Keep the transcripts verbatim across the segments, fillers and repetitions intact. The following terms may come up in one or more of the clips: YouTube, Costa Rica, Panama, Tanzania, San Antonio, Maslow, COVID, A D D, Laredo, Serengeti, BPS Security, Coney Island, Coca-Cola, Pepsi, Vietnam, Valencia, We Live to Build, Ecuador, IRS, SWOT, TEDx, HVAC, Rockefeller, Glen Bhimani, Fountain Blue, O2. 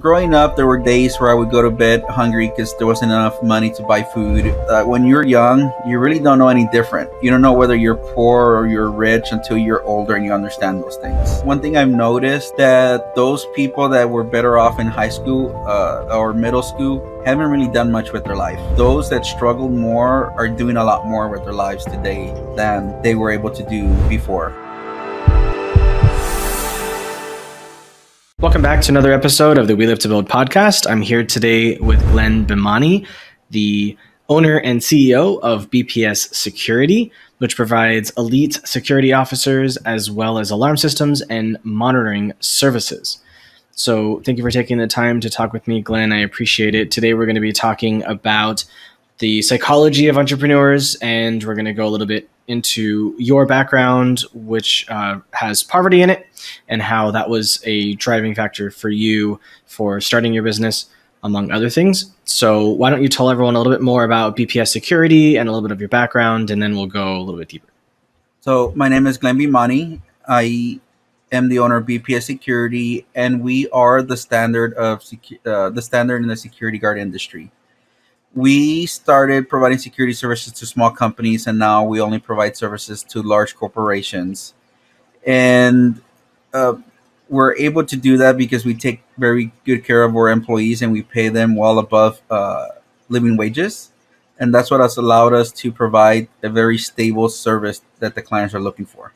Growing up, there were days where I would go to bed hungry because there wasn't enough money to buy food. Uh, when you're young, you really don't know any different. You don't know whether you're poor or you're rich until you're older and you understand those things. One thing I've noticed that those people that were better off in high school uh, or middle school haven't really done much with their life. Those that struggle more are doing a lot more with their lives today than they were able to do before. Welcome back to another episode of the We Live to Build podcast. I'm here today with Glen Bhimani, the owner and C E O of B P S Security, which provides elite security officers as well as alarm systems and monitoring services. So thank you for taking the time to talk with me, Glen. I appreciate it. Today we're going to be talking about the psychology of entrepreneurs, and we're going to go a little bit into your background, which uh, has poverty in it, and how that was a driving factor for you for starting your business, among other things. So why don't you tell everyone a little bit more about B P S Security and a little bit of your background, and then we'll go a little bit deeper. So my name is Glen Bhimani. I am the owner of B P S Security, and we are the standard of uh, the standard in the security guard industry. We started providing security services to small companies, and now we only provide services to large corporations. And uh, we're able to do that because we take very good care of our employees and we pay them well above uh, living wages. And that's what has allowed us to provide a very stable service that the clients are looking for.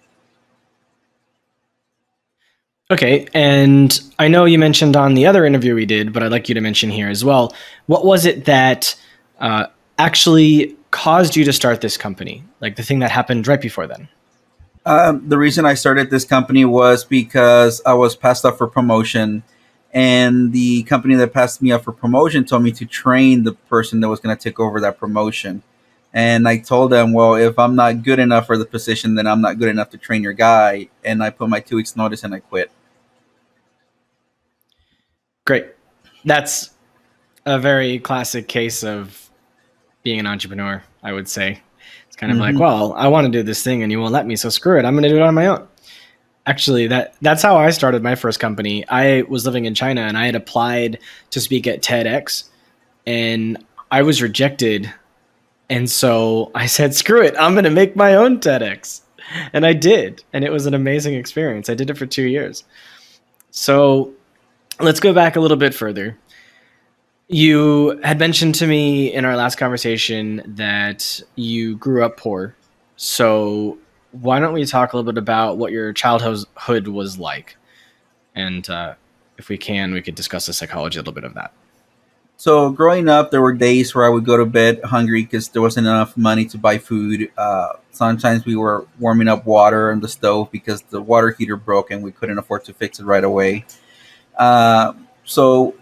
Okay, and I know you mentioned on the other interview we did, but I'd like you to mention here as well. What was it that Uh, actually caused you to start this company? Like the thing that happened right before then? Um, the reason I started this company was because I was passed up for promotion, and the company that passed me up for promotion told me to train the person that was going to take over that promotion. And I told them, well, if I'm not good enough for the position, then I'm not good enough to train your guy. And I put my two weeks notice and I quit. Great. That's a very classic case of being an entrepreneur, I would say. It's kind of mm-hmm. like, well, I want to do this thing and you won't let me, so screw it. I'm going to do it on my own. Actually, that that's how I started my first company. I was living in China and I had applied to speak at TEDx, and I was rejected. And so I said, screw it, I'm going to make my own TEDx. And I did. And it was an amazing experience. I did it for two years. So let's go back a little bit further. You had mentioned to me in our last conversation that you grew up poor. So why don't we talk a little bit about what your childhood was like? And uh, if we can, we could discuss the psychology a little bit of that. So growing up, there were days where I would go to bed hungry because there wasn't enough money to buy food. Uh, sometimes we were warming up water on the stove because the water heater broke and we couldn't afford to fix it right away. Uh, so...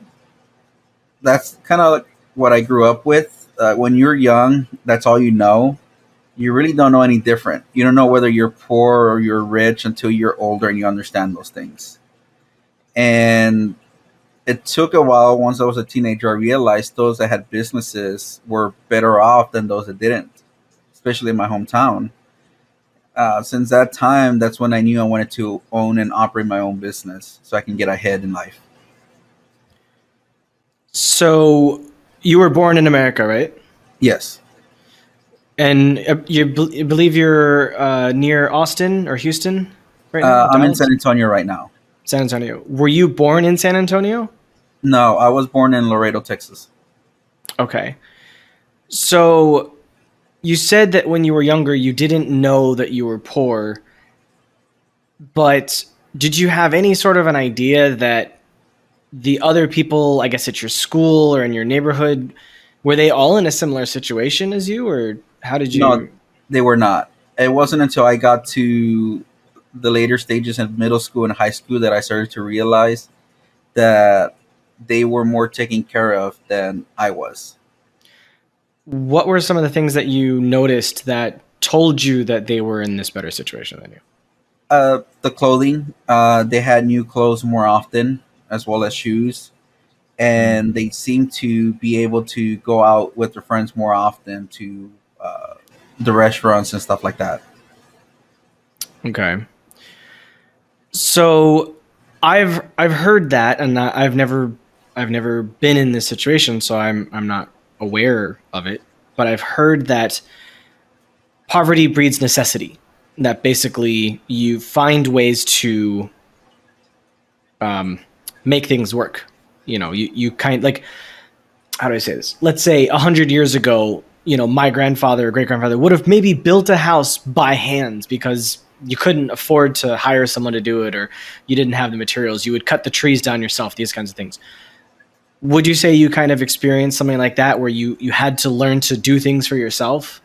That's kind of like what I grew up with. Uh, when you're young, that's all you know. You really don't know any different. You don't know whether you're poor or you're rich until you're older and you understand those things. And it took a while. Once I was a teenager, I realized those that had businesses were better off than those that didn't, especially in my hometown. Uh, since that time, that's when I knew I wanted to own and operate my own business so I can get ahead in life. So you were born in America, right? Yes. And you believe you're uh, near Austin or Houston right now? Uh, I'm in San Antonio right now. San Antonio. Were you born in San Antonio? No, I was born in Laredo, Texas. Okay. So you said that when you were younger, you didn't know that you were poor, but did you have any sort of an idea that the other people, I guess at your school or in your neighborhood, were they all in a similar situation as you, or how did you? No, they were not. It wasn't until I got to the later stages in middle school and high school that I started to realize that they were more taken care of than I was. What were some of the things that you noticed that told you that they were in this better situation than you? Uh, the clothing. Uh, they had new clothes more often, as well as shoes, and they seem to be able to go out with their friends more often to uh, the restaurants and stuff like that. Okay. So I've I've heard that, and I've never I've never been in this situation, so I'm I'm not aware of it. But I've heard that poverty breeds necessity. That basically you find ways to um, make things work. You know, you you kind like how do I say this? Let's say a hundred years ago, you know, my grandfather or great grandfather would have maybe built a house by hand because you couldn't afford to hire someone to do it, or you didn't have the materials. You would cut the trees down yourself, these kinds of things. Would you say you kind of experienced something like that where you, you had to learn to do things for yourself?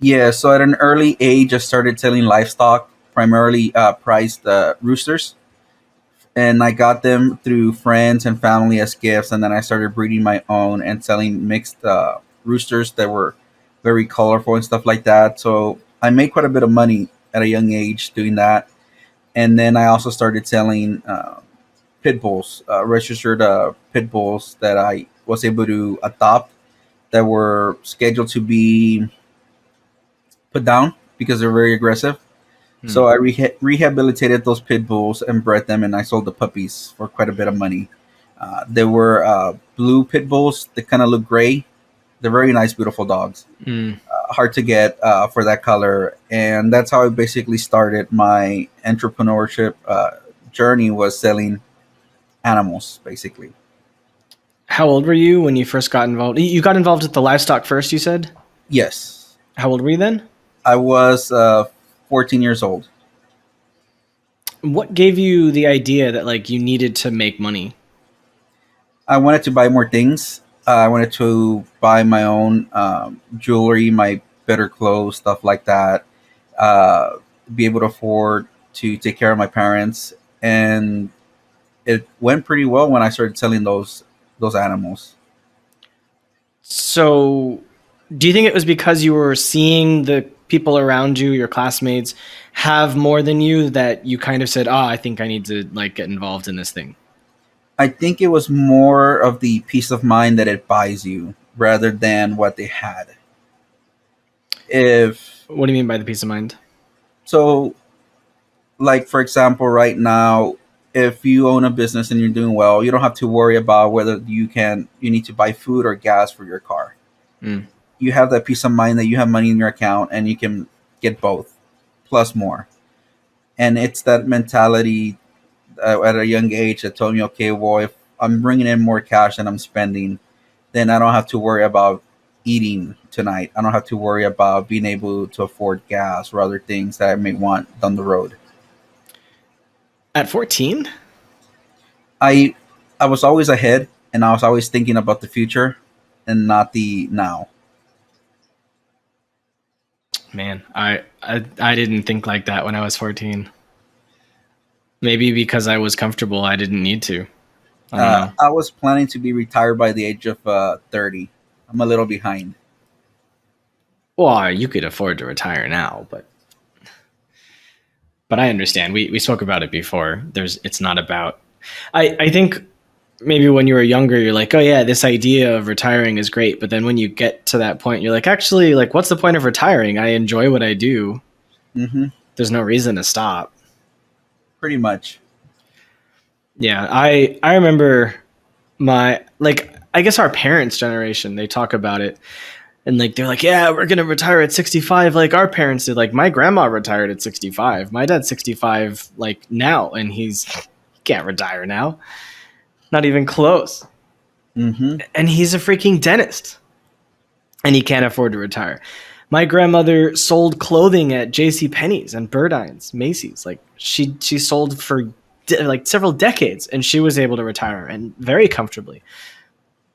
Yeah. So at an early age, I started selling livestock, primarily uh, priced uh, roosters. And I got them through friends and family as gifts. And then I started breeding my own and selling mixed uh, roosters that were very colorful and stuff like that. So I made quite a bit of money at a young age doing that. And then I also started selling uh, pit bulls, uh, registered uh, pit bulls that I was able to adopt that were scheduled to be put down because they're very aggressive. Mm-hmm. So I re rehabilitated those pit bulls and bred them, and I sold the puppies for quite a bit of money. Uh, they were uh, blue pit bulls. They kind of look gray. They're very nice, beautiful dogs. Mm. Uh, hard to get uh, for that color. And that's how I basically started my entrepreneurship uh, journey, was selling animals, basically. How old were you when you first got involved? You got involved with the livestock first, you said? Yes. How old were you then? I was uh, fourteen years old. What gave you the idea that like you needed to make money? I wanted to buy more things. Uh, I wanted to buy my own um, jewelry, my better clothes, stuff like that. Uh, be able to afford to take care of my parents, and it went pretty well when I started selling those those animals. So, do you think it was because you were seeing the people around you, your classmates, have more than you, that you kind of said, "Ah, oh, I think I need to like get involved in this thing"? I think it was more of the peace of mind that it buys you rather than what they had. If What do you mean by the peace of mind? So, like, for example, right now, if you own a business and you're doing well, you don't have to worry about whether you can, you need to buy food or gas for your car. Mm. You have that peace of mind that you have money in your account and you can get both, plus more. And it's that mentality Uh, at a young age that told me, okay, well, if I'm bringing in more cash than I'm spending, then I don't have to worry about eating tonight. I don't have to worry about being able to afford gas or other things that I may want down the road. At fourteen? I I was always ahead, and I was always thinking about the future and not the now. Man, I I, I didn't think like that when I was fourteen. Maybe because I was comfortable, I didn't need to. I, uh, I was planning to be retired by the age of uh, thirty. I'm a little behind. Well, you could afford to retire now, but but I understand. We we spoke about it before. There's it's not about. I I think maybe when you were younger, you're like, oh yeah, this idea of retiring is great. But then when you get to that point, you're like, actually, like, what's the point of retiring? I enjoy what I do. Mm-hmm. There's no reason to stop. Pretty much. Yeah, I I remember my, like, I guess our parents' generation, they talk about it. And, like, they're like, yeah, we're going to retire at sixty-five like our parents did. Like, my grandma retired at sixty-five. My dad's sixty-five, like, now. And he's, he can't retire now. Not even close. Mm-hmm. And he's a freaking dentist. And he can't afford to retire. My grandmother sold clothing at J C Penney's and Birdine's, Macy's. Like she she sold for like several decades, and she was able to retire and very comfortably.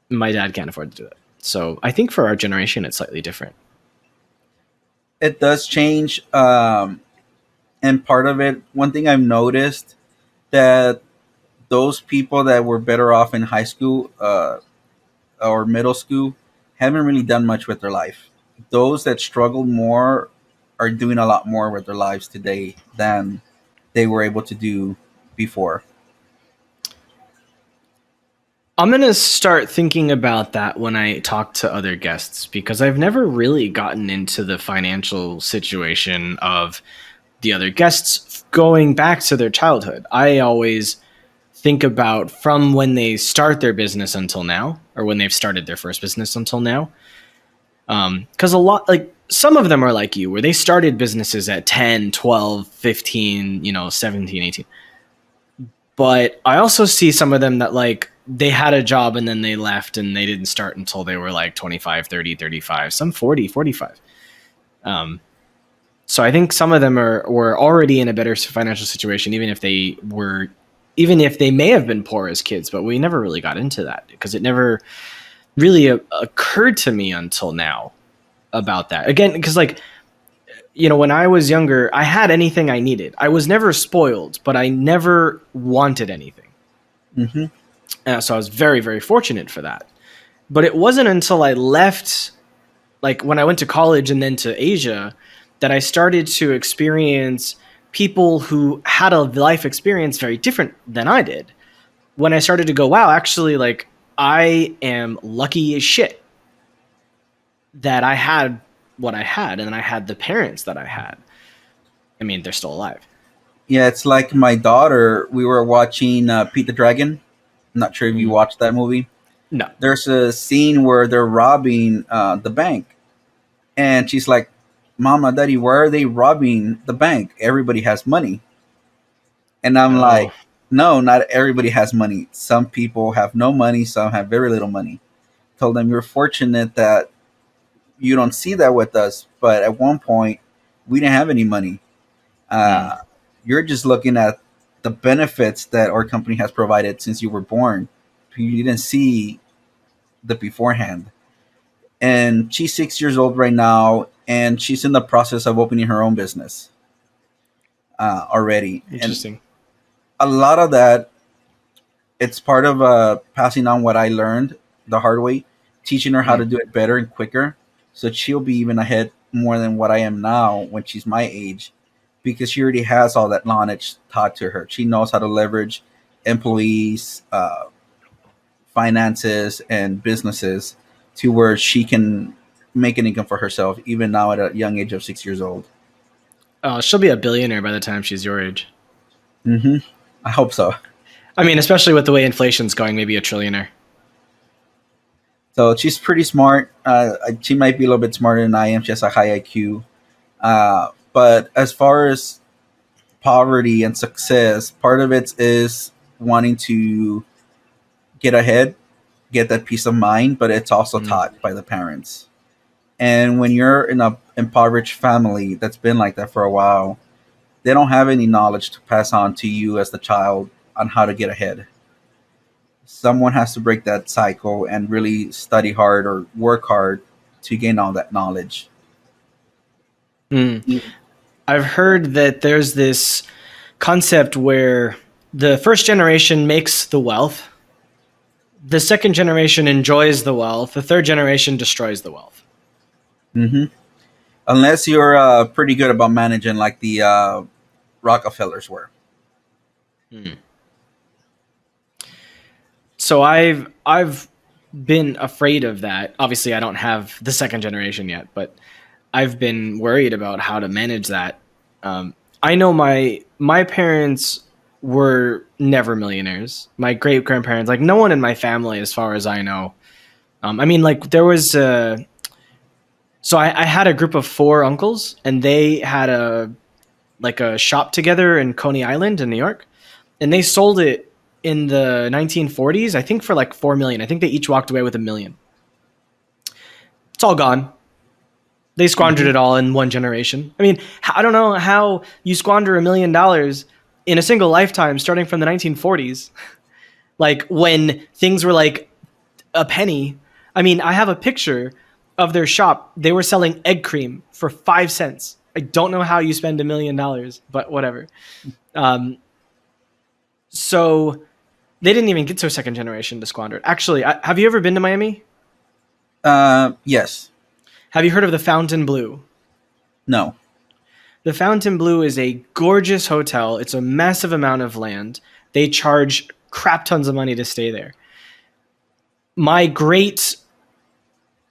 My dad can't afford to do that. So I think for our generation, it's slightly different. It does change, um, and part of it, one thing I've noticed that those people that were better off in high school uh, or middle school haven't really done much with their life. Those that struggled more are doing a lot more with their lives today than they were able to do before. I'm going to start thinking about that when I talk to other guests, because I've never really gotten into the financial situation of the other guests going back to their childhood. I always think about from when they start their business until now, or when they've started their first business until now. Um, 'cause a lot, like some of them are like you, where they started businesses at ten, twelve, fifteen, you know, seventeen, eighteen. But I also see some of them that like they had a job and then they left and they didn't start until they were like twenty-five, thirty, thirty-five, some forty, forty-five. Um, so I think some of them are, were already in a better financial situation, even if they were, even if they may have been poor as kids, but we never really got into that because it never really a, occurred to me until now about that. Again, because like, you know, when I was younger, I had anything I needed. I was never spoiled, but I never wanted anything. Mm-hmm. Uh, so I was very, very fortunate for that. But it wasn't until I left, like when I went to college and then to Asia, that I started to experience people who had a life experience very different than I did. When I started to go, wow, actually, like I am lucky as shit that I had what I had, and I had the parents that I had. I mean, they're still alive. Yeah, it's like my daughter. We were watching uh, Pete the Dragon. I'm not sure if you watched that movie. No. There's a scene where they're robbing uh, the bank. And she's like, Mama, Daddy, why are they robbing the bank? Everybody has money. And I'm oh. like, no, not everybody has money. Some people have no money. Some have very little money. I told them, you're fortunate that you don't see that with us. But at one point, we didn't have any money. Uh, mm. You're just looking at the benefits that our company has provided since you were born. You didn't see the beforehand. And she's six years old right now, and she's in the process of opening her own business uh, already. Interesting. And a lot of that, it's part of uh, passing on what I learned the hard way, teaching her how to do it better and quicker. So she'll be even ahead more than what I am now when she's my age, because she already has all that knowledge taught to her. She knows how to leverage employees, uh, finances, and businesses to where she can make an income for herself, even now at a young age of six years old. Oh, she'll be a billionaire by the time she's your age. Mm-hmm. I hope so. I mean, especially with the way inflation's going, maybe a trillionaire. So she's pretty smart. Uh, she might be a little bit smarter than I am. She has a high I Q. Uh, But as far as poverty and success, part of it is wanting to get ahead, get that peace of mind, but it's also mm-hmm. taught by the parents. And when you're in an impoverished family that's been like that for a while, they don't have any knowledge to pass on to you as the child on how to get ahead. Someone has to break that cycle and really study hard or work hard to gain all that knowledge. Mm. I've heard that there's this concept where the first generation makes the wealth, the second generation enjoys the wealth, the third generation destroys the wealth. Mm-hmm. Unless you're uh, pretty good about managing like the uh, Rockefellers were. Mm. So I've, I've been afraid of that. Obviously, I don't have the second generation yet, but I've been worried about how to manage that. Um, I know my my parents were never millionaires. My great grandparents, like no one in my family, as far as I know. Um, I mean, like there was a, so I, I had a group of four uncles, and they had a like a shop together in Coney Island in New York, and they sold it in the nineteen forties, I think, for like four million. I think they each walked away with a million. It's all gone. They squandered it all in one generation. I mean, I don't know how you squander a million dollars in a single lifetime, starting from the nineteen forties, like when things were like a penny. I mean, I have a picture of their shop. They were selling egg cream for five cents. I don't know how you spend a million dollars, but whatever. Um, so they didn't even get to a second generation to squander it. Actually, I, have you ever been to Miami? Uh, yes. Have you heard of the Fountain Blue? No. The Fountain Blue is a gorgeous hotel. It's a massive amount of land. They charge crap tons of money to stay there. My great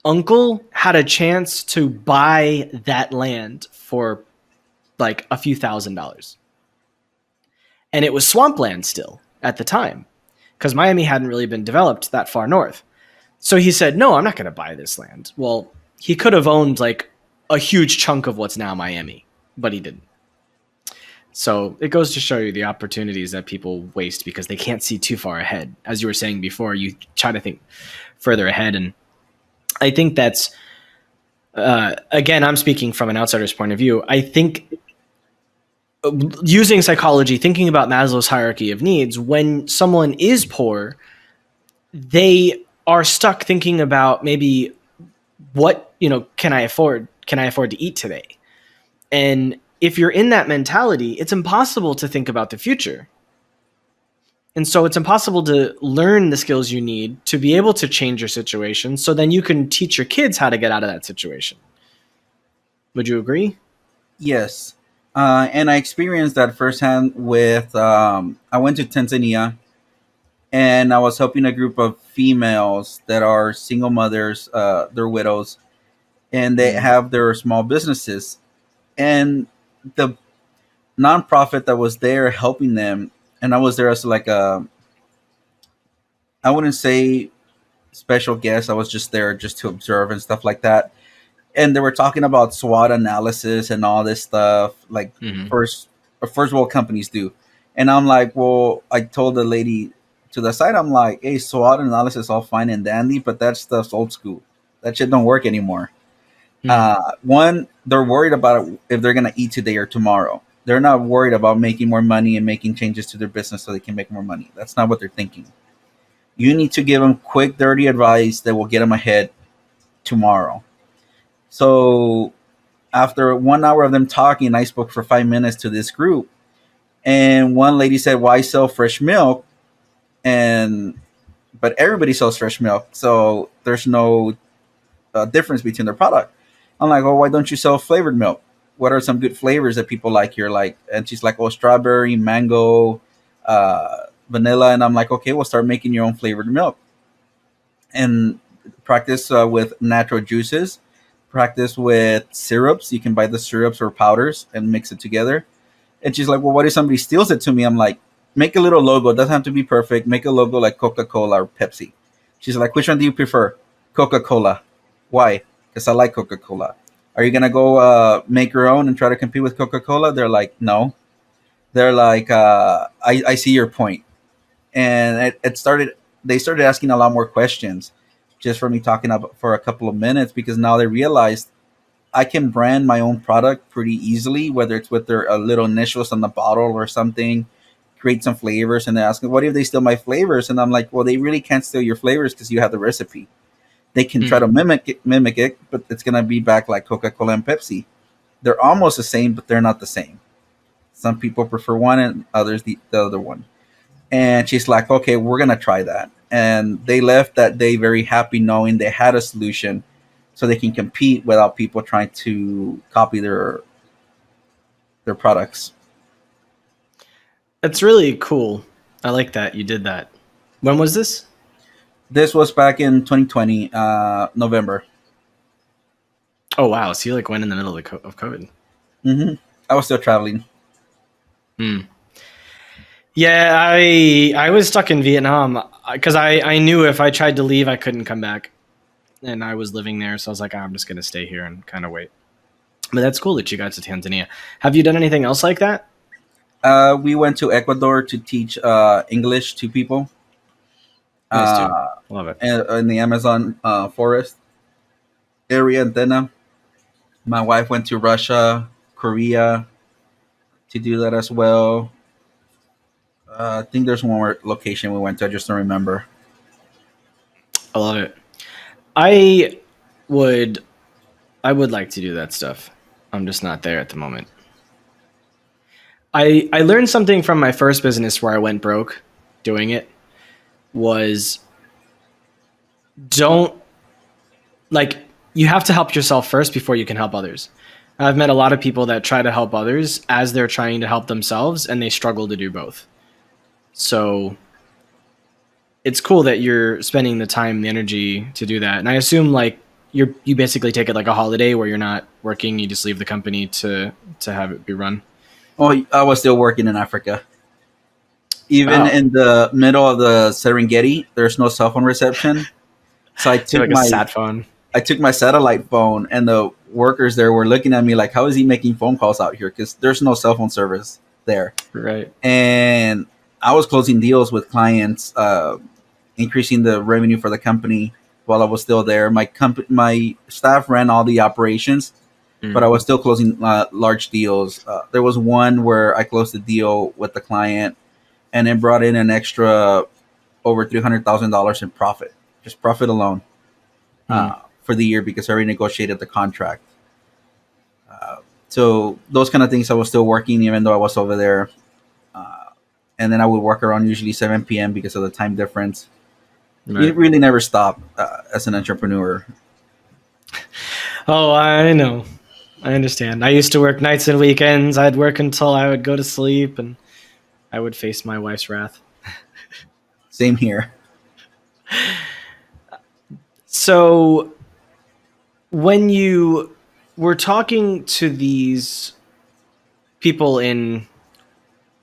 uncle had a chance to buy that land for like a few thousand dollars. And it was swampland still. at the time because Miami hadn't really been developed that far north. So he said, no, I'm not going to buy this land. Well, he could have owned like a huge chunk of what's now Miami, but he didn't. So it goes to show you the opportunities that people waste because they can't see too far ahead. As you were saying before, you try to think further ahead. And I think that's, uh, again, I'm speaking from an outsider's point of view. I think using psychology, thinking about Maslow's hierarchy of needs, when someone is poor, they are stuck thinking about maybe what, you know, can I afford? Can I afford to eat today? And if you're in that mentality, it's impossible to think about the future. And so it's impossible to learn the skills you need to be able to change your situation so then you can teach your kids how to get out of that situation. Would you agree? Yes. Uh, and I experienced that firsthand with, um, I went to Tanzania and I was helping a group of females that are single mothers, uh, they're widows, and they have their small businesses. And the nonprofit that was there helping them, and I was there as like a, I wouldn't say special guest. I was just there just to observe and stuff like that. And they were talking about SWOT analysis and all this stuff, like mm-hmm. first first world companies do. And I'm like, well, I told the lady to the side, I'm like, hey, SWOT analysis, all fine and dandy, but that stuff's old school. That shit don't work anymore. Uh, one, they're worried about if they're going to eat today or tomorrow. They're not worried about making more money and making changes to their business so they can make more money. That's not what they're thinking. You need to give them quick, dirty advice that will get them ahead tomorrow. So after one hour of them talking, I spoke for five minutes to this group. And one lady said, why sell fresh milk? And but everybody sells fresh milk, so there's no uh, difference between their product. I'm like, oh, why don't you sell flavored milk? What are some good flavors that people like here? Like, and she's like, oh, strawberry, mango, uh, vanilla. And I'm like, okay, well, start making your own flavored milk. And practice uh, with natural juices. Practice with syrups. You can buy the syrups or powders and mix it together. And she's like, well, what if somebody steals it to me? I'm like, make a little logo. It doesn't have to be perfect. Make a logo like Coca-Cola or Pepsi. She's like, which one do you prefer? Coca-Cola. Why? Because I like Coca-Cola. Are you going to go uh, make your own and try to compete with Coca-Cola? They're like, no. They're like, uh, I, I see your point. And it, it started, they started asking a lot more questions just for me talking up for a couple of minutes, because now they realized I can brand my own product pretty easily, whether it's with their uh, little initials on the bottle or something, create some flavors. And they're asking, what if they steal my flavors? And I'm like, well, they really can't steal your flavors because you have the recipe. They can try to mimic it, mimic it, but it's going to be back like Coca-Cola and Pepsi. They're almost the same, but they're not the same. Some people prefer one and others the, the other one. And she's like, okay, we're going to try that. And they left that day very happy knowing they had a solution so they can compete without people trying to copy their, their products. That's really cool. I like that you did that. When was this? This was back in twenty twenty, uh, November. Oh, wow. So you like went in the middle of COVID. Mm-hmm. I was still traveling. Hmm. Yeah, I I was stuck in Vietnam because I, I knew if I tried to leave, I couldn't come back. And I was living there. So I was like, oh, I'm just going to stay here and kind of wait. But that's cool that you got to Tanzania. Have you done anything else like that? Uh, we went to Ecuador to teach uh, English to people. Uh, Love it. In the Amazon uh, forest area in Dena. My wife went to Russia, Korea to do that as well. Uh, I think there's one more location we went to. I just don't remember. I love it. I would, I would like to do that stuff. I'm just not there at the moment. I I learned something from my first business where I went broke doing it. Was don't like you have to help yourself first before you can help others. I've met a lot of people that try to help others as they're trying to help themselves and they struggle to do both. So it's cool that you're spending the time, the energy to do that. And I assume like you're, you basically take it like a holiday where you're not working. You just leave the company to, to have it be run. Oh, I was still working in Africa. Even wow. in the middle of the Serengeti, there's no cell phone reception. So I took like my sat phone. I took my satellite phone, and the workers there were looking at me like, "How is he making phone calls out here? Because there's no cell phone service there." Right. And I was closing deals with clients, uh, increasing the revenue for the company while I was still there. My comp- my staff ran all the operations, mm. but I was still closing uh, large deals. Uh, there was one where I closed the deal with the client, and it brought in an extra over three hundred thousand dollars in profit, just profit alone. Mm. Uh, for the year because I renegotiated the contract. Uh, so those kind of things, I was still working even though I was over there. Uh, and then I would work around usually seven p.m. because of the time difference. Right. You really never stop uh, as an entrepreneur. Oh, I know. I understand. I used to work nights and weekends. I'd work until I would go to sleep and I would face my wife's wrath. Same here. So... when you were talking to these people in,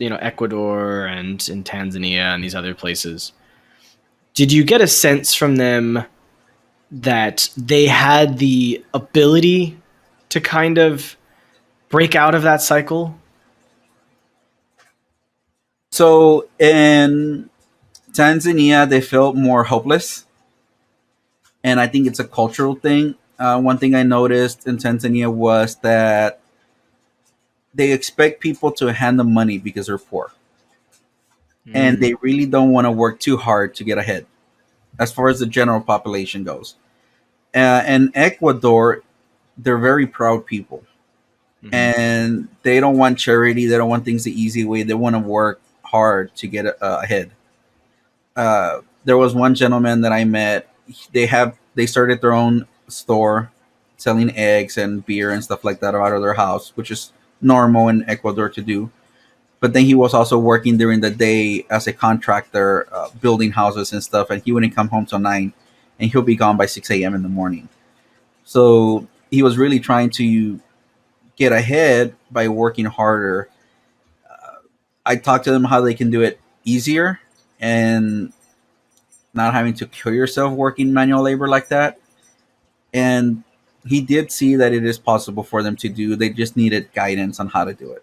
you know, Ecuador and in Tanzania and these other places, did you get a sense from them that they had the ability to kind of break out of that cycle? So in Tanzania, they felt more hopeless. And I think it's a cultural thing. Uh, one thing I noticed in Tanzania was that they expect people to hand them money because they're poor. Mm. And they really don't want to work too hard to get ahead as far as the general population goes. Uh, and Ecuador, they're very proud people. Mm. And they don't want charity. They don't want things the easy way. They want to work hard to get uh, ahead. Uh, there was one gentleman that I met. They have they started their own store selling eggs and beer and stuff like that out of their house, which is normal in Ecuador to do. But then he was also working during the day as a contractor, uh, building houses and stuff, and he wouldn't come home till nine and he'll be gone by six a.m. in the morning. So he was really trying to get ahead by working harder. Uh, I talked to them how they can do it easier and not having to kill yourself working manual labor like that. And he did see that it is possible for them to do. They just needed guidance on how to do it.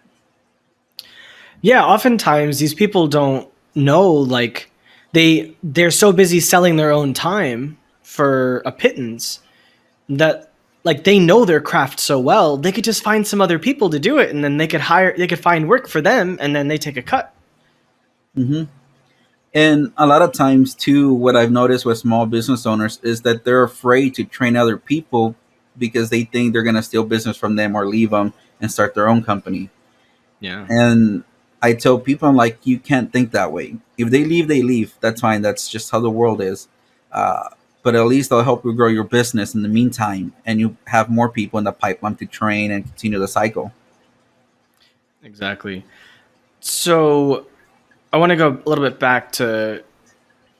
Yeah, oftentimes these people don't know, like they they're so busy selling their own time for a pittance that like they know their craft so well, they could just find some other people to do it, and then they could hire they could find work for them, and then they take a cut. Mm-hmm. And a lot of times, too, what I've noticed with small business owners is that they're afraid to train other people because they think they're going to steal business from them or leave them and start their own company. Yeah. And I tell people, I'm like, you can't think that way. If they leave, they leave. That's fine. That's just how the world is. Uh, but at least I'll help you grow your business in the meantime. And you have more people in the pipeline to train and continue the cycle. Exactly. So... I want to go a little bit back to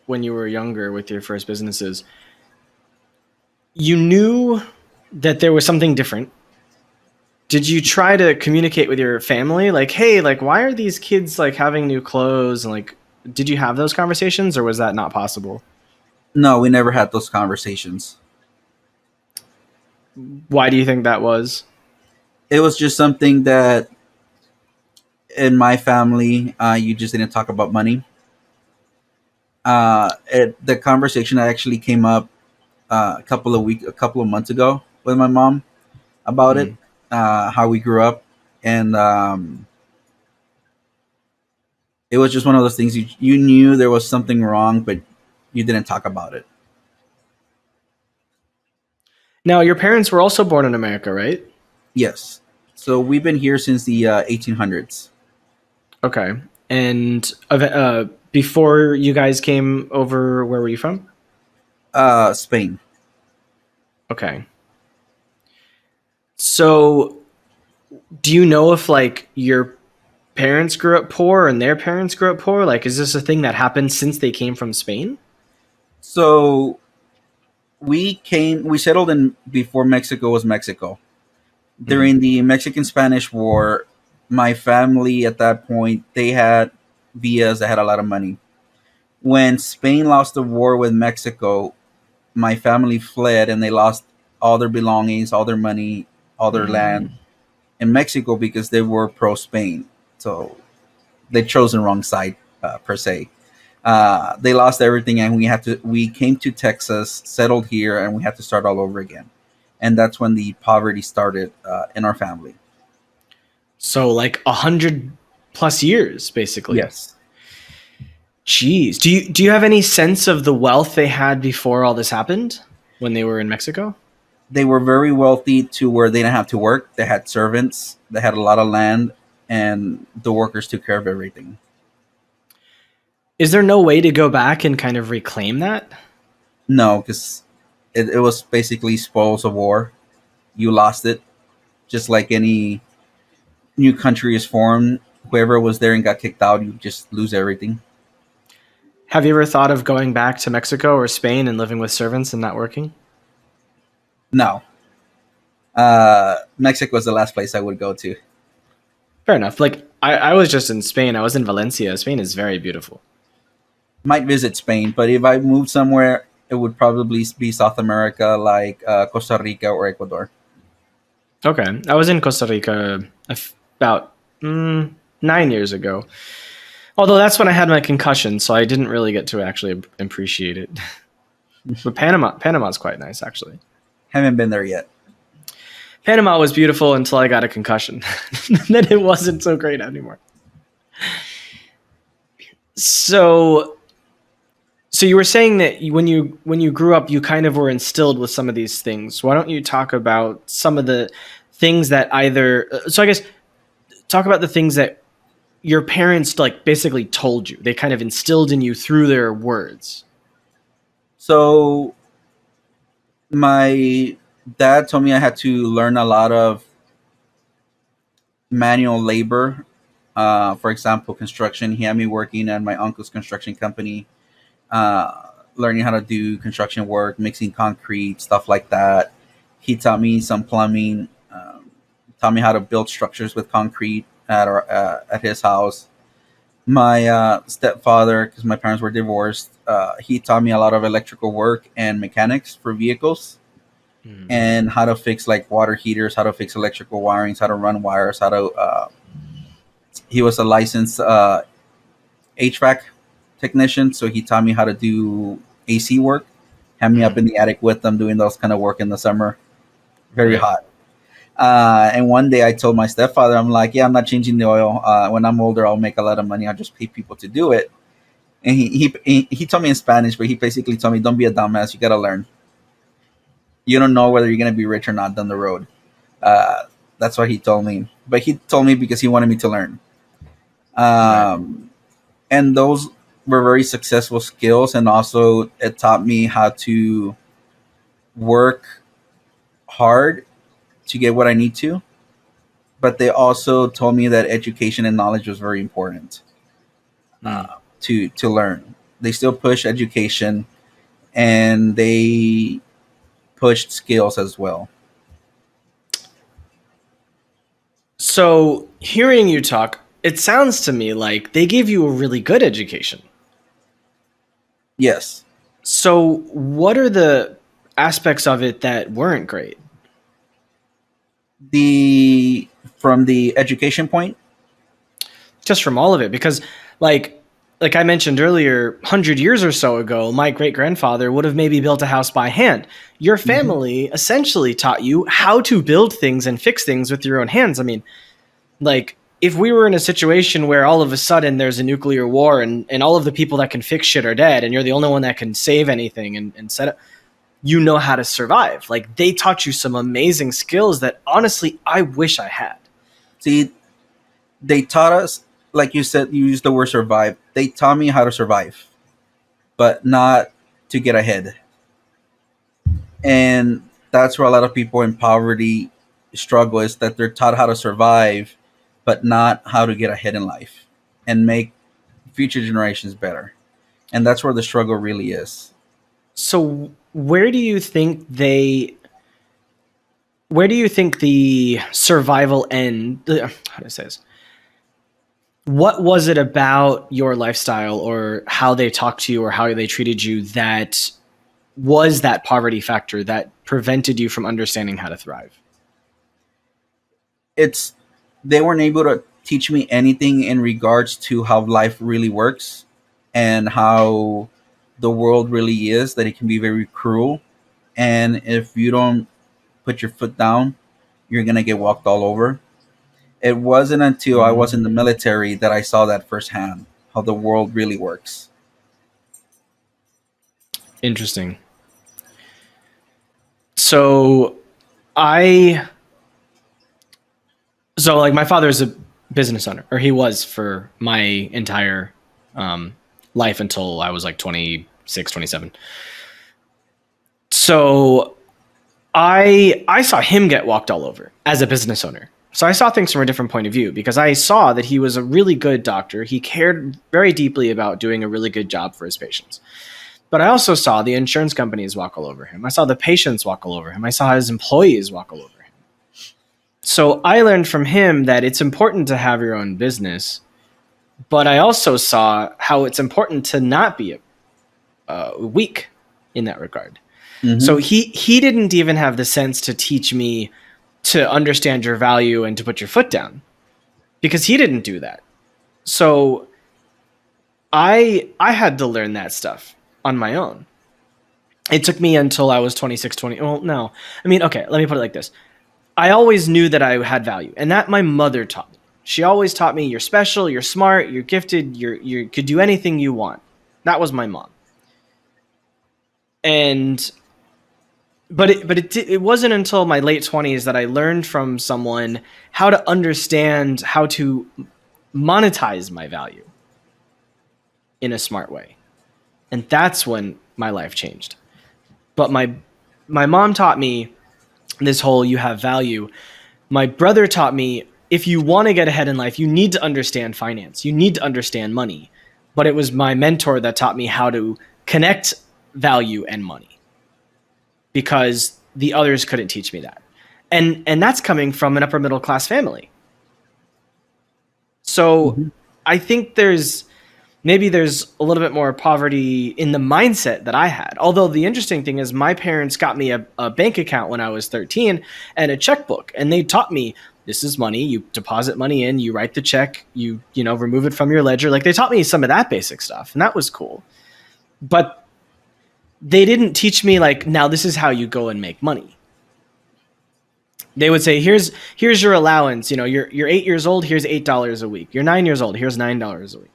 when you were younger with your first businesses. You knew that there was something different. Did you try to communicate with your family? Like, hey, like, why are these kids like having new clothes? And like, did you have those conversations or was that not possible? No, we never had those conversations. Why do you think that was? It was just something that, in my family, uh, you just didn't talk about money. Uh, it, the conversation actually came up uh, a couple of weeks, a couple of months ago with my mom about mm. it, uh, how we grew up. And um, it was just one of those things you, you knew there was something wrong, but you didn't talk about it. Now, your parents were also born in America, right? Yes. So we've been here since the uh, eighteen hundreds. Okay. And uh, before you guys came over, where were you from? Uh, Spain. Okay. So do you know if like your parents grew up poor and their parents grew up poor? Like, is this a thing that happened since they came from Spain? So we came, we settled in before Mexico was Mexico. During the Mexican-Spanish War, my family at that point, they had villas that had a lot of money. When Spain lost the war with Mexico, my family fled and they lost all their belongings, all their money, all their mm. land in Mexico because they were pro-Spain. So they chose the wrong side, uh, per se. Uh, they lost everything, and we had to. We came to Texas, settled here, and we had to start all over again. And that's when the poverty started uh, in our family. So, like a hundred plus years, basically. Yes. Jeez. Do you do you have any sense of the wealth they had before all this happened when they were in Mexico? They were very wealthy to where they didn't have to work. They had servants. They had a lot of land, and the workers took care of everything. Is there no way to go back and kind of reclaim that? No, because it, it was basically spoils of war. You lost it. Just like any new country is formed, whoever was there and got kicked out, you just lose everything. Have you ever thought of going back to Mexico or Spain and living with servants and not working? No. Uh, Mexico is the last place I would go to. Fair enough. Like I, I was just in Spain. I was in Valencia. Spain is very beautiful. Might visit Spain, but if I moved somewhere, it would probably be South America, like uh, Costa Rica or Ecuador. Okay. I was in Costa Rica about mm, nine years ago. Although that's when I had my concussion, so I didn't really get to actually appreciate it. But Panama, Panama's quite nice, actually. Haven't been there yet. Panama was beautiful until I got a concussion. Then it wasn't so great anymore. So... So you were saying that when you when you grew up, you kind of were instilled with some of these things. Why don't you talk about some of the things that either? So I guess talk about the things that your parents like basically told you. They kind of instilled in you through their words. So my dad told me I had to learn a lot of manual labor. Uh, for example, construction. He had me working at my uncle's construction company. Uh, learning how to do construction work, mixing concrete, stuff like that. He taught me some plumbing, um, taught me how to build structures with concrete at our, uh, at his house. My uh, stepfather, because my parents were divorced, uh, he taught me a lot of electrical work and mechanics for vehicles mm. and how to fix like water heaters, how to fix electrical wirings, how to run wires, how to, uh, he was a licensed uh, H V A C technician, so he taught me how to do A C work, had me mm-hmm. up in the attic with them doing those kind of work in the summer, very yeah. hot. Uh, and one day I told my stepfather, I'm like, yeah, I'm not changing the oil. Uh, when I'm older, I'll make a lot of money. I'll just pay people to do it. And he he he told me in Spanish, but he basically told me, don't be a dumbass. You got to learn. You don't know whether you're going to be rich or not down the road. Uh, that's what he told me. But he told me because he wanted me to learn. Um, yeah. And those... were very successful skills, and also it taught me how to work hard to get what I need to. But they also told me that education and knowledge was very important uh, to to learn. They still push education, and they pushed skills as well. So hearing you talk, it sounds to me like they gave you a really good education. Yes. So what are the aspects of it that weren't great? The, from the education point? Just from all of it, because like, like I mentioned earlier, one hundred years or so ago, my great-grandfather would have maybe built a house by hand. Your family mm-hmm. essentially taught you how to build things and fix things with your own hands. I mean, like... if we were in a situation where all of a sudden there's a nuclear war and, and all of the people that can fix shit are dead and you're the only one that can save anything and, and set up, you know how to survive. Like they taught you some amazing skills that honestly, I wish I had. See, they taught us, like you said, you used the word survive. They taught me how to survive, but not to get ahead. And that's where a lot of people in poverty struggle, is that they're taught how to survive but not how to get ahead in life and make future generations better. And that's where the struggle really is. So where do you think they, where do you think the survival end, how do I say this? What was it about your lifestyle or how they talked to you or how they treated you that was that poverty factor that prevented you from understanding how to thrive? It's, they weren't able to teach me anything in regards to how life really works and how the world really is, that it can be very cruel. And if you don't put your foot down, you're going to get walked all over. It wasn't until I was in the military that I saw that firsthand, how the world really works. Interesting. So I, so like my father is a business owner, or he was for my entire um, life until I was like twenty-six, twenty-seven. So I, I saw him get walked all over as a business owner. So I saw things from a different point of view because I saw that he was a really good doctor. He cared very deeply about doing a really good job for his patients. But I also saw the insurance companies walk all over him. I saw the patients walk all over him. I saw his employees walk all over him. So I learned from him that it's important to have your own business, but I also saw how it's important to not be uh, weak in that regard. Mm-hmm. So he, he didn't even have the sense to teach me to understand your value and to put your foot down, because he didn't do that. So I, I had to learn that stuff on my own. It took me until I was twenty-six, twenty. Well, no, I mean, okay, let me put it like this. I always knew that I had value, and that my mother taught me. She always taught me you're special, you're smart, you're gifted, you're, you could do anything you want. That was my mom. And But it, but it, it wasn't until my late twenties that I learned from someone how to understand how to monetize my value in a smart way. And that's when my life changed. But my, my mom taught me this whole, you have value. My brother taught me, if you want to get ahead in life, you need to understand finance. You need to understand money. But it was my mentor that taught me how to connect value and money, because the others couldn't teach me that. And, and that's coming from an upper middle class family. So mm-hmm. I think there's, maybe there's a little bit more poverty in the mindset that I had. Although the interesting thing is my parents got me a, a bank account when I was thirteen and a checkbook. And they taught me, this is money. You deposit money in, you write the check, you, you know, remove it from your ledger. Like, they taught me some of that basic stuff, and that was cool. But they didn't teach me, like, now this is how you go and make money. They would say, here's, here's your allowance. You know, you're, you're eight years old, here's eight dollars a week. You're nine years old, here's nine dollars a week.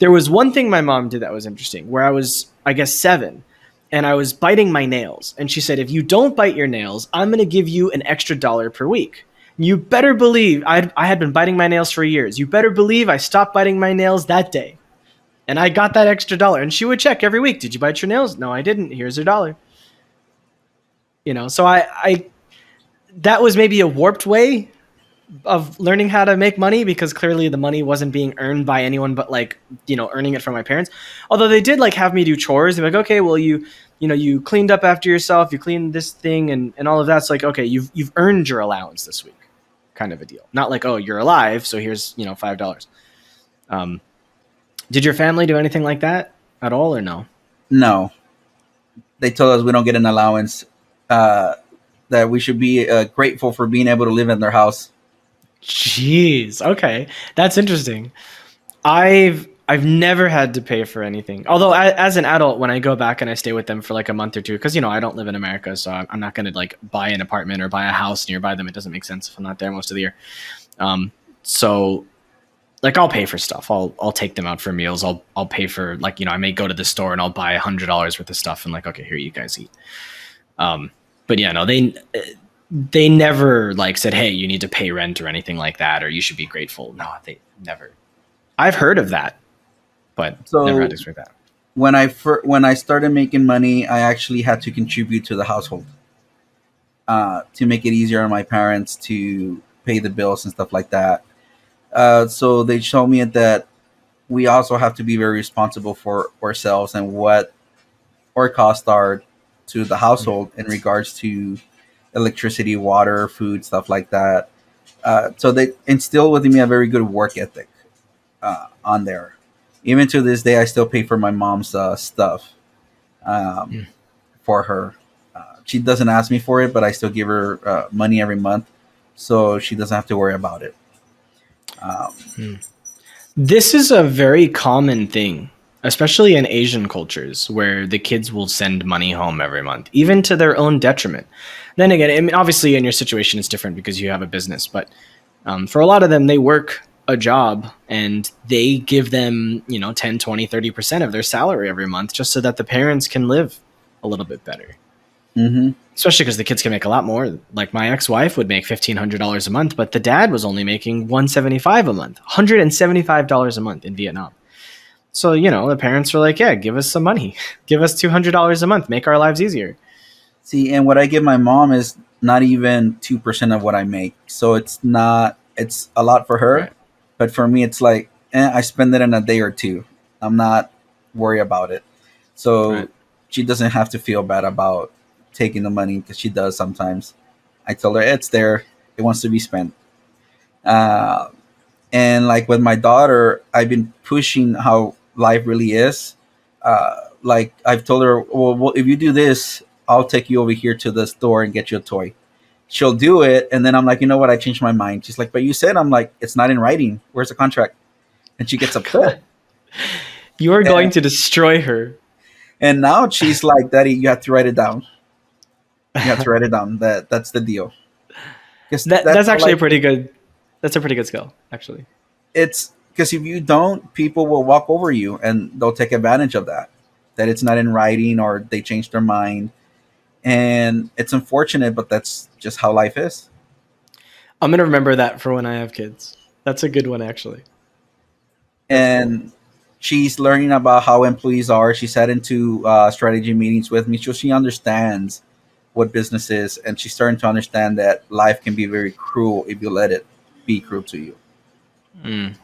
There was one thing my mom did that was interesting, where I was, I guess, seven, and I was biting my nails. And she said, if you don't bite your nails, I'm going to give you an extra dollar per week. You better believe, I'd, I had been biting my nails for years. You better believe I stopped biting my nails that day. And I got that extra dollar, and she would check every week. Did you bite your nails? No, I didn't. Here's your dollar. You know, so I, I, that was maybe a warped way of learning how to make money, because clearly the money wasn't being earned by anyone, but, like, you know, earning it from my parents. Although they did, like, have me do chores. They're like, okay, well, you, you know, you cleaned up after yourself, you cleaned this thing and, and all of that's like, okay, you've, you've earned your allowance this week, kind of a deal. Not like, oh, you're alive, so here's, you know, five dollars. Um, Did your family do anything like that at all, or no? No. They told us we don't get an allowance, uh, that we should be uh, grateful for being able to live in their house. Jeez. Okay. That's interesting. I've I've never had to pay for anything. Although I, as an adult, when I go back and I stay with them for like a month or two, because, you know, I don't live in America, so I'm, I'm not going to, like, buy an apartment or buy a house nearby them. It doesn't make sense if I'm not there most of the year. Um, so... Like, I'll pay for stuff. I'll, I'll take them out for meals. I'll, I'll pay for, like, you know, I may go to the store and I'll buy a hundred dollars worth of stuff and, like, okay, here you guys eat. Um, but yeah, no, they, they never, like, said, hey, you need to pay rent or anything like that, or you should be grateful. No, they never. I've heard of that, but so never had to expect that. When I, fir- when I started making money, I actually had to contribute to the household, uh, to make it easier on my parents to pay the bills and stuff like that. Uh, so they showed me that we also have to be very responsible for ourselves and what our costs are to the household in regards to electricity, water, food, stuff like that. Uh, so they instilled within me a very good work ethic. uh, on there. Even to this day, I still pay for my mom's uh, stuff um, mm. for her. Uh, she doesn't ask me for it, but I still give her uh, money every month, so she doesn't have to worry about it. Um, mm. This is a very common thing, especially in Asian cultures, where the kids will send money home every month, even to their own detriment. Then again, I mean, obviously in your situation it's different because you have a business, but um, for a lot of them, they work a job and they give them, you know, ten, twenty, thirty percent of their salary every month just so that the parents can live a little bit better. Mm-hmm. Especially because the kids can make a lot more. Like my ex-wife would make fifteen hundred dollars a month, but the dad was only making one hundred seventy-five dollars a month, one hundred seventy-five dollars a month in Vietnam. So, you know, the parents were like, yeah, give us some money. Give us two hundred dollars a month. Make our lives easier. See, and what I give my mom is not even two percent of what I make. So it's not, it's a lot for her. Right. But for me, it's like, eh, I spend it in a day or two. I'm not worried about it. So right. She doesn't have to feel bad about taking the money because she does sometimes. I tell her it's there. It wants to be spent. Uh, and like with my daughter, I've been pushing how life really is. Uh, like I've told her, well, well, if you do this, I'll take you over here to the store and get you a toy. She'll do it. And then I'm like, you know what? I changed my mind. She's like, but you said, I'm like, it's not in writing. Where's the contract? And she gets upset. You are going and, to destroy her. And now she's like, Daddy, you have to write it down. You have to write it down. That That's the deal. That, that's, that's actually like, a pretty good. That's a pretty good skill, actually. It's because if you don't, people will walk over you and they'll take advantage of that, that it's not in writing or they change their mind. And it's unfortunate, but that's just how life is. I'm going to remember that for when I have kids. That's a good one, actually. And she's learning about how employees are. She sat into uh, strategy meetings with me. So she understands what business is. And she's starting to understand that life can be very cruel if you let it be cruel to you. Mm.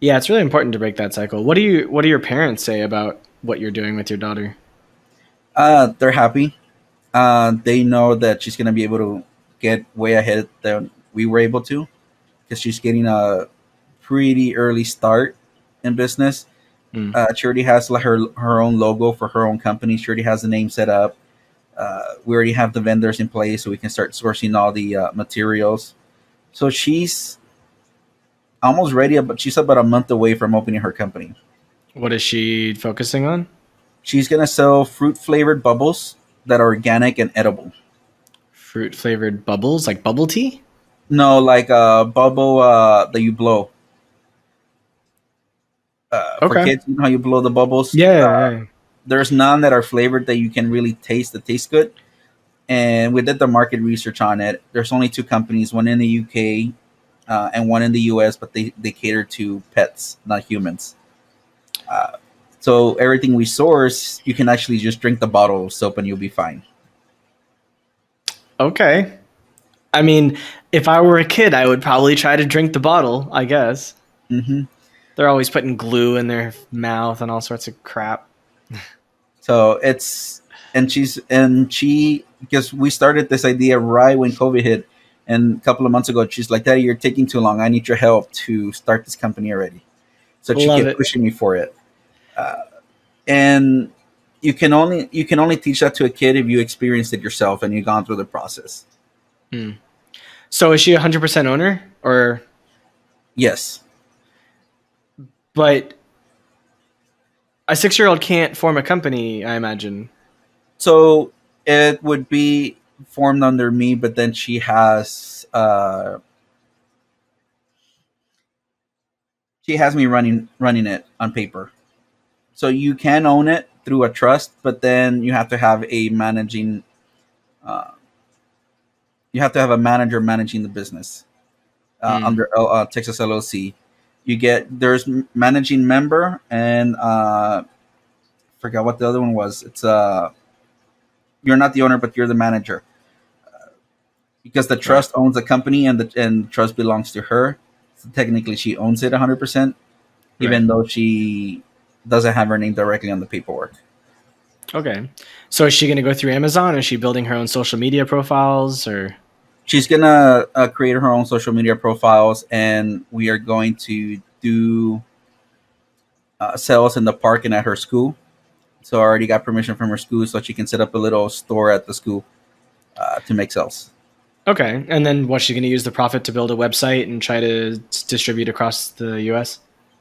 Yeah, it's really important to break that cycle. What do you, what do your parents say about what you're doing with your daughter? Uh, they're happy. Uh, they know that she's going to be able to get way ahead than we were able to because she's getting a pretty early start in business. Mm. Uh, she already has her her own logo for her own company. She already has the name set up. Uh, we already have the vendors in place so we can start sourcing all the uh, materials. So she's almost ready, but she's about a month away from opening her company. What is she focusing on? She's going to sell fruit-flavored bubbles that are organic and edible. Fruit flavored bubbles, like bubble tea? No, like a bubble uh, that you blow. Uh, okay. For kids, you know how you blow the bubbles? Yeah. Uh, there's none that are flavored that you can really taste that taste good. And we did the market research on it. There's only two companies, one in the U K uh, and one in the U S, but they, they cater to pets, not humans. Uh, So everything we source, you can actually just drink the bottle of soap and you'll be fine. Okay. I mean, if I were a kid, I would probably try to drink the bottle, I guess. Mm-hmm. They're always putting glue in their mouth and all sorts of crap. So it's, and she's, and she, because we started this idea right when COVID hit. And a couple of months ago, she's like, Daddy, you're taking too long. I need your help to start this company already. So she Love kept it. pushing me for it. Uh, and you can only you can only teach that to a kid if you experienced it yourself and you've gone through the process. Hmm. So is she a hundred percent owner or? Yes. But a six-year-old can't form a company, I imagine. So it would be formed under me, but then she has uh, she has me running running it on paper. So you can own it through a trust, but then you have to have a managing, uh, you have to have a manager managing the business uh, mm. under uh, Texas L L C. You get, there's managing member and uh, forgot what the other one was. It's uh, you're not the owner, but you're the manager uh, because the trust right. owns the company and the and trust belongs to her. So technically she owns it one hundred percent, even right. though she doesn't have her name directly on the paperwork. Okay. So is she going to go through Amazon? Or is she building her own social media profiles? Or she's going to uh, create her own social media profiles, and we are going to do uh, sales in the park and at her school. So I already got permission from her school so she can set up a little store at the school uh, to make sales. Okay. And then what's she going to use the profit to build a website and try to distribute across the U S?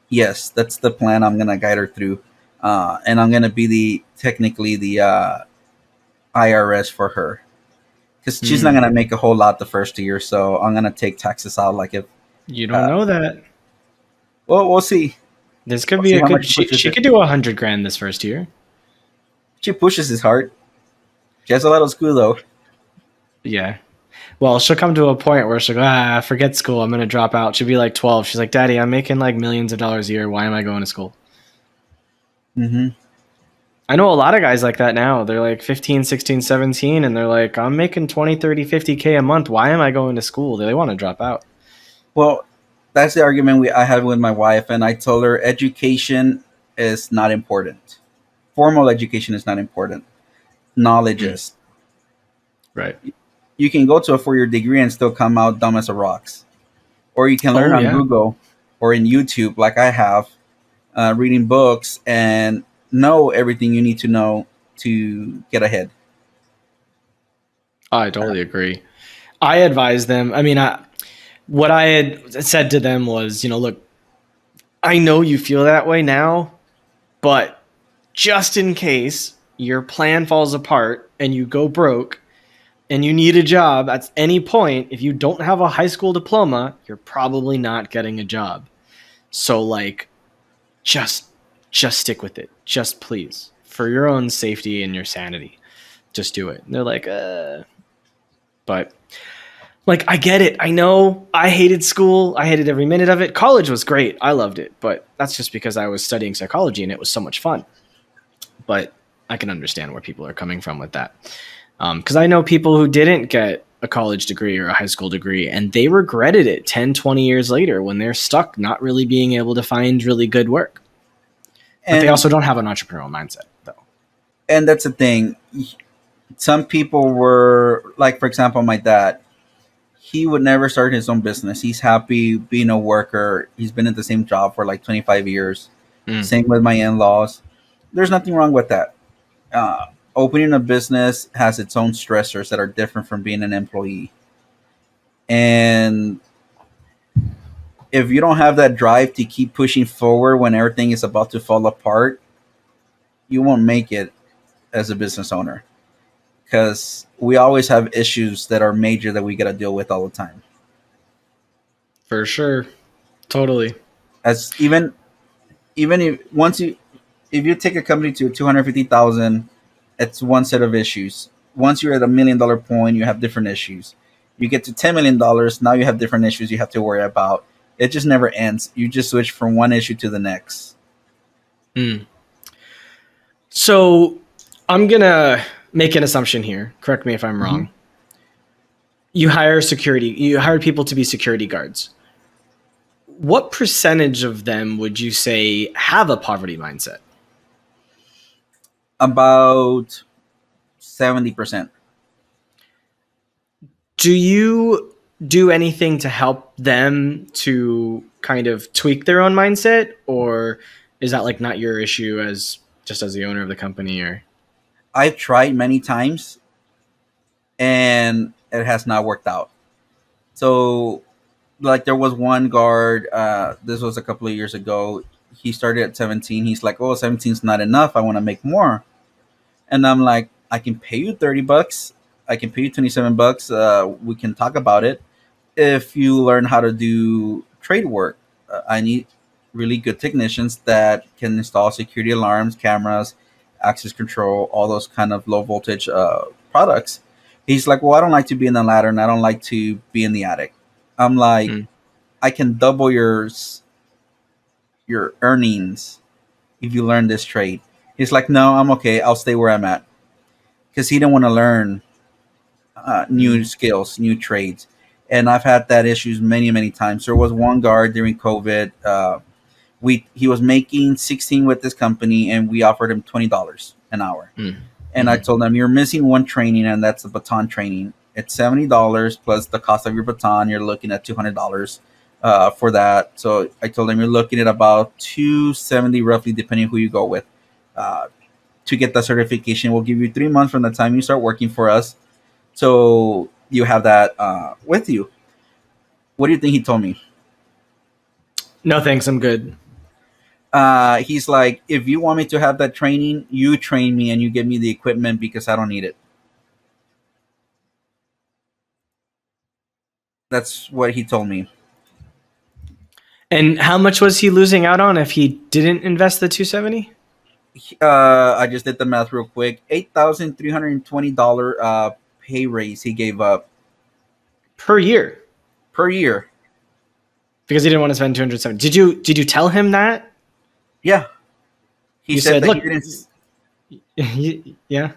Yes, that's the plan. I'm going to guide her through. Uh, and I'm going to be the technically the uh, I R S for her, because she's mm. not going to make a whole lot the first year. So I'm going to take taxes out. Like if you don't uh, know that. Well, we'll see. This could we'll be a good. She, she could do a hundred grand this first year. She pushes his heart. She has a lot of school though. Yeah. Well, she'll come to a point where she'll go, ah, forget school. I'm going to drop out. She'll be like twelve. She's like, Daddy, I'm making like millions of dollars a year. Why am I going to school? Mm-hmm. I know a lot of guys like that now. They're like fifteen, sixteen, seventeen. And they're like, I'm making twenty, thirty, fifty K a month. Why am I going to school? They want to drop out. Well, that's the argument we, I had with my wife. And I told her education is not important. Formal education is not important. Knowledge mm-hmm. is. Right. You can go to a four-year degree and still come out dumb as a rocks. Or you can learn oh, on yeah. Google or in YouTube, like I have, uh, reading books and know everything you need to know to get ahead. I totally uh, agree. I advise them. I mean, I, what I had said to them was, you know, look, I know you feel that way now, but just in case your plan falls apart and you go broke, and you need a job at any point, if you don't have a high school diploma, you're probably not getting a job. So like, just, just stick with it. Just please, for your own safety and your sanity, just do it. And they're like, uh, but like, I get it. I know I hated school. I hated every minute of it. College was great. I loved it, but that's just because I was studying psychology and it was so much fun, but I can understand where people are coming from with that. Because um, I know people who didn't get a college degree or a high school degree, and they regretted it ten, twenty years later when they're stuck not really being able to find really good work. But and, they also don't have an entrepreneurial mindset, though. And that's the thing. Some people were, like, for example, my dad. He would never start his own business. He's happy being a worker. He's been at the same job for, like, twenty-five years. Mm. Same with my in-laws. There's nothing wrong with that. Uh Opening a business has its own stressors that are different from being an employee. And if you don't have that drive to keep pushing forward when everything is about to fall apart, you won't make it as a business owner, because we always have issues that are major that we got to deal with all the time. For sure. Totally. As even, even if once you, if you take a company to two hundred fifty thousand, it's one set of issues. Once you're at a million dollar point, you have different issues. You get to ten million dollars. Now you have different issues you have to worry about. It just never ends. You just switch from one issue to the next. Mm. So I'm going to make an assumption here. Correct me if I'm wrong. Mm-hmm. You hire security. You hire people to be security guards. What percentage of them would you say have a poverty mindset? About seventy percent. Do you do anything to help them to kind of tweak their own mindset, or is that like not your issue as just as the owner of the company? Or I've tried many times and it has not worked out. So like there was one guard, uh, this was a couple of years ago. He started at seventeen. He's like, oh, seventeen is not enough. I want to make more. And I'm like, I can pay you thirty bucks. I can pay you twenty-seven bucks. Uh, we can talk about it. If you learn how to do trade work, uh, I need really good technicians that can install security alarms, cameras, access control, all those kind of low voltage uh, products. He's like, well, I don't like to be in the ladder and I don't like to be in the attic. I'm like, mm. I can double your your earnings if you learn this trade. He's like, no, I'm okay. I'll stay where I'm at. Because he didn't want to learn uh, new skills, new trades. And I've had that issues many, many times. There was one guard during COVID. Uh, we He was making sixteen with this company, and we offered him twenty dollars an hour. Mm-hmm. And I told him, you're missing one training, and that's the baton training. It's seventy dollars plus the cost of your baton. You're looking at two hundred dollars uh, for that. So I told him you're looking at about two seventy roughly, depending who you go with. Uh, to get that certification, we'll give you three months from the time you start working for us. So you have that uh, with you. What do you think he told me? No, thanks. I'm good. Uh, he's like, if you want me to have that training, you train me and you give me the equipment because I don't need it. That's what he told me. And how much was he losing out on if he didn't invest the two seventy? Uh, I just did the math real quick. eight thousand three hundred twenty dollars uh, pay raise he gave up. Per year? Per year. Because he didn't want to spend two hundred seventy. Did you did you tell him that? Yeah. He said, said that look, he didn't... Yeah.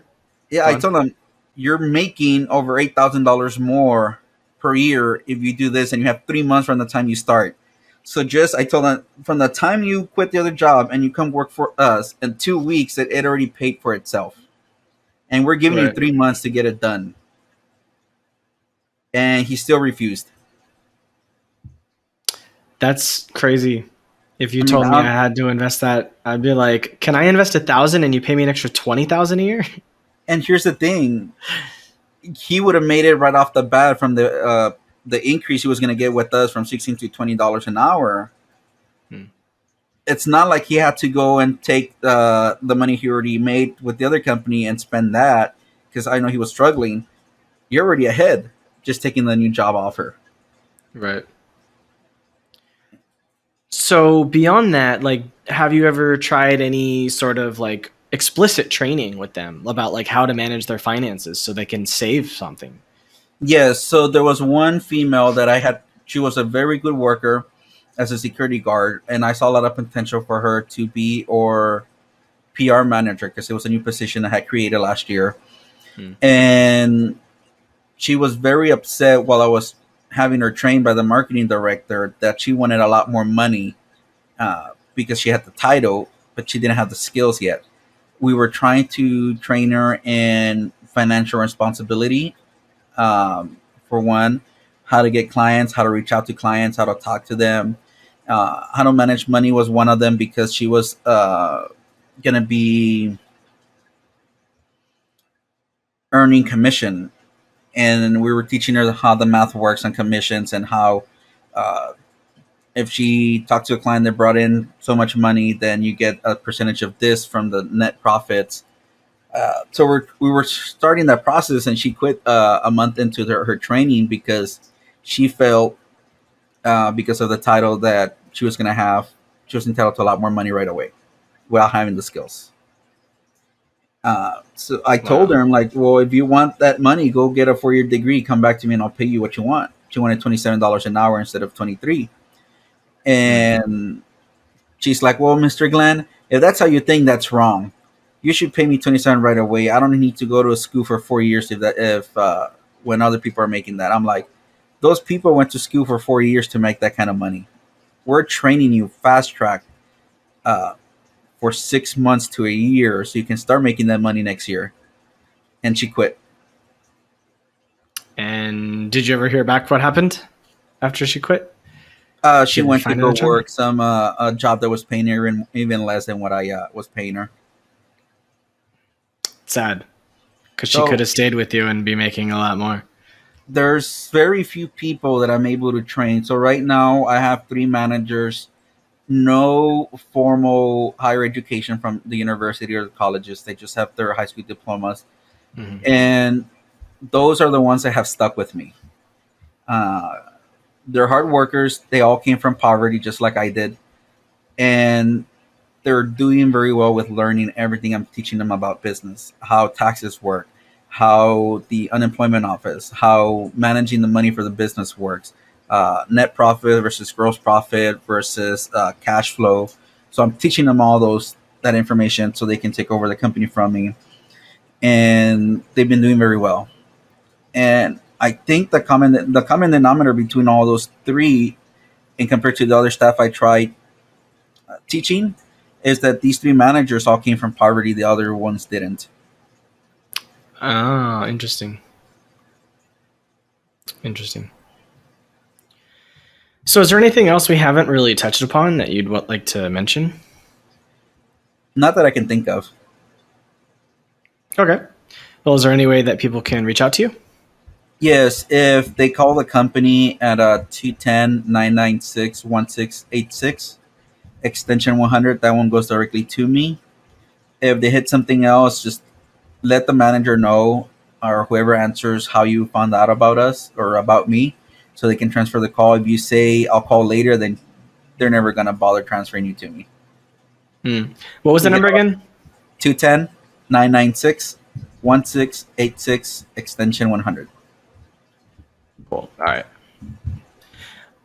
Yeah, I told him, you're making over eight thousand dollars more per year if you do this, and you have three months from the time you start. So just, I told him, from the time you quit the other job and you come work for us, in two weeks, it, it already paid for itself. And we're giving right. you three months to get it done. And he still refused. That's crazy. If you I mean, told me I'm, I had to invest that, I'd be like, can I invest a thousand and you pay me an extra twenty thousand a year? And here's the thing. He would have made it right off the bat from the, uh, the increase he was going to get with us from sixteen to twenty dollars an hour. Hmm. It's not like he had to go and take uh, the money he already made with the other company and spend that, because I know he was struggling. You're already ahead just taking the new job offer. Right. So beyond that, like, have you ever tried any sort of like explicit training with them about like how to manage their finances so they can save something? Yes. So there was one female that I had. She was a very good worker as a security guard. And I saw a lot of potential for her to be or P R manager, because it was a new position I had created last year. Hmm. And she was very upset while I was having her trained by the marketing director that she wanted a lot more money uh, because she had the title, but she didn't have the skills yet. We were trying to train her in financial responsibility, um, for one, how to get clients, how to reach out to clients, how to talk to them, uh, how to manage money was one of them, because she was uh, going to be earning commission. And we were teaching her how the math works on commissions and how uh, if she talked to a client that brought in so much money, then you get a percentage of this from the net profits. Uh, so we're, we were starting that process, and she quit uh, a month into her, her training because she felt uh, because of the title that she was going to have, she was entitled to a lot more money right away without having the skills. Uh, so I told wow. her, I'm like, well, if you want that money, go get a four-year degree, come back to me and I'll pay you what you want. She wanted twenty-seven dollars an hour instead of twenty-three. And she's like, well, Mister Glenn, if that's how you think, that's wrong. You should pay me twenty-seven right away. I don't need to go to a school for four years if that, if, uh, when other people are making that. I'm like, those people went to school for four years to make that kind of money. We're training you fast track, uh, for six months to a year, so you can start making that money next year. And she quit. And did you ever hear back what happened after she quit? Uh, she went to go work some uh, a job that was paying her in, even less than what I uh, was paying her. Sad, because she could have stayed with you and be making a lot more. There's very few people that I'm able to train. So right now I have three managers. No formal higher education from the university or the colleges. They just have their high school diplomas. Mm-hmm. And those are the ones that have stuck with me. Uh, they're hard workers. They all came from poverty, just like I did. And they're doing very well with learning everything I'm teaching them about business, how taxes work, how the unemployment office, how managing the money for the business works. Uh, net profit versus gross profit versus uh, cash flow. So I'm teaching them all those that information so they can take over the company from me. And they've been doing very well. And I think the common, the common denominator between all those three and compared to the other staff I tried uh, teaching is that these three managers all came from poverty. The other ones didn't. Ah, interesting. Interesting. So is there anything else we haven't really touched upon that you'd like to mention? Not that I can think of. Okay. Well, is there any way that people can reach out to you? Yes. If they call the company at uh, two one zero, nine nine six, one six eight six, extension one hundred, that one goes directly to me. If they hit something else, just let the manager know or whoever answers how you found out about us or about me, so they can transfer the call. If you say, I'll call later, then they're never going to bother transferring you to me. Hmm. What was the number again? two one zero, nine nine six, one six eight six, extension one hundred. Cool. All right. All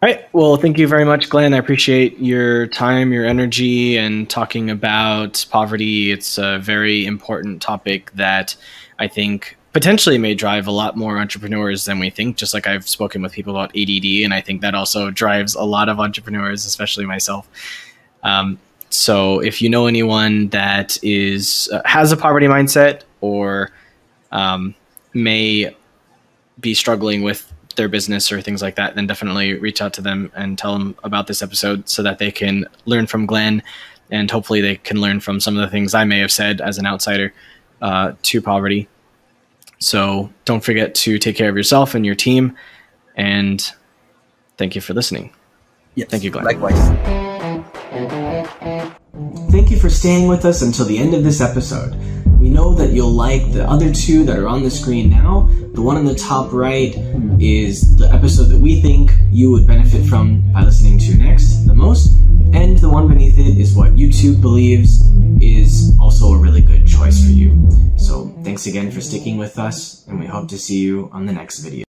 right. Well, thank you very much, Glen. I appreciate your time, your energy, and talking about poverty. It's a very important topic that I think potentially may drive a lot more entrepreneurs than we think, just like I've spoken with people about A D D, and I think that also drives a lot of entrepreneurs, especially myself. Um, so if you know anyone that is uh, has a poverty mindset or um, may be struggling with their business or things like that, then definitely reach out to them and tell them about this episode so that they can learn from Glen, and hopefully they can learn from some of the things I may have said as an outsider uh, to poverty. So don't forget to take care of yourself and your team. And thank you for listening. Yes, thank you, Glen. Likewise. Thank you for staying with us until the end of this episode. We know that you'll like the other two that are on the screen now. The one on the top right is the episode that we think you would benefit from by listening to next the most. And the one beneath it is what YouTube believes is also a really good choice for you. So thanks again for sticking with us, and we hope to see you on the next video.